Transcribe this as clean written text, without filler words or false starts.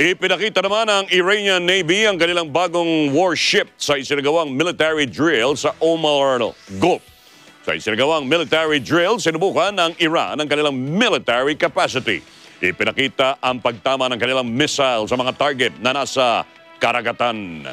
Ipinakita naman ang Iranian Navy ang kanilang bagong warship sa isinagawang military drill sa Oman Gulf. Sa isinagawang military drill, sinubukan ng Iran ang kanilang military capacity. Ipinakita ang pagtama ng kanilang missile sa mga target na nasa karagatan.